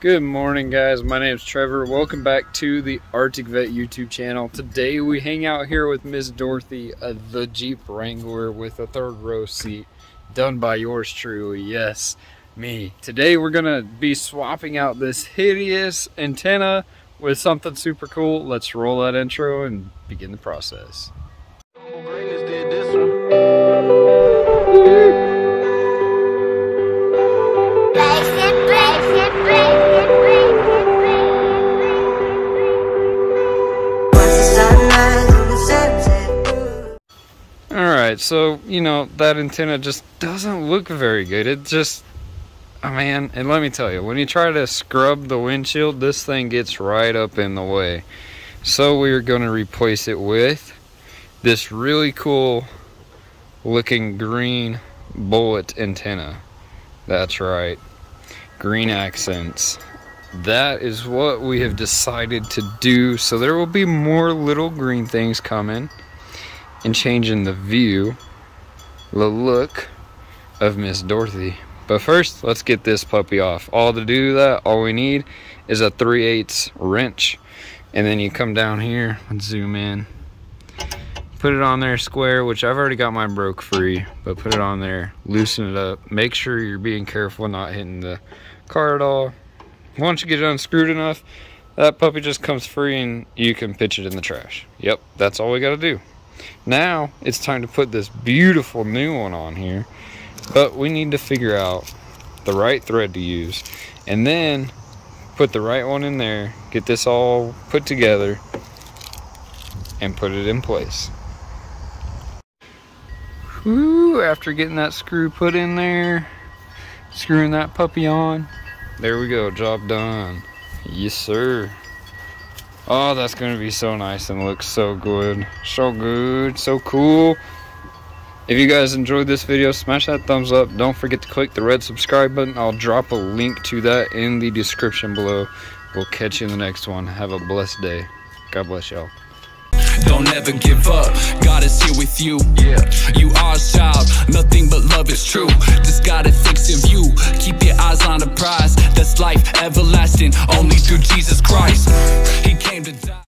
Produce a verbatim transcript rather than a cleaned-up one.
Good morning, guys. My name is Trevor. Welcome back to the Arctic Vet YouTube channel. Today we hang out here with Miss Dorothy, uh, the Jeep Wrangler with a third row seat, done by yours truly. Yes, me. Today we're gonna be swapping out this hideous antenna with something super cool. Let's roll that intro and begin the process. So, you know, that antenna just doesn't look very good. It just, oh man, and let me tell you, when you try to scrub the windshield, this thing gets right up in the way. So we're going to replace it with this really cool looking green bullet antenna. That's right, green accents. That is what we have decided to do. So there will be more little green things coming and changing the view, the look of Miss Dorothy. But first, let's get this puppy off. All to do that, all we need is a three eighths wrench. And then you come down here, let's zoom in. Put it on there square, which I've already got mine broke free, but put it on there, loosen it up. Make sure you're being careful, not hitting the car at all. Once you get it unscrewed enough, that puppy just comes free and you can pitch it in the trash. Yep, that's all we gotta do. Now it's time to put this beautiful new one on here, but we need to figure out the right thread to use and then put the right one in there, get this all put together and put it in place. Whew, after getting that screw put in there, screwing that puppy on, there we go, job done. Yes sir. Oh, that's gonna be so nice and looks so good. So good, so cool. If you guys enjoyed this video, smash that thumbs up. Don't forget to click the red subscribe button. I'll drop a link to that in the description below. We'll catch you in the next one. Have a blessed day. God bless y'all. Don't ever give up, God is here with you. Yeah, you are a child, nothing but love is true. Just gotta fix your view, keep your eyes on the prize. That's life everlasting, only through Jesus Christ.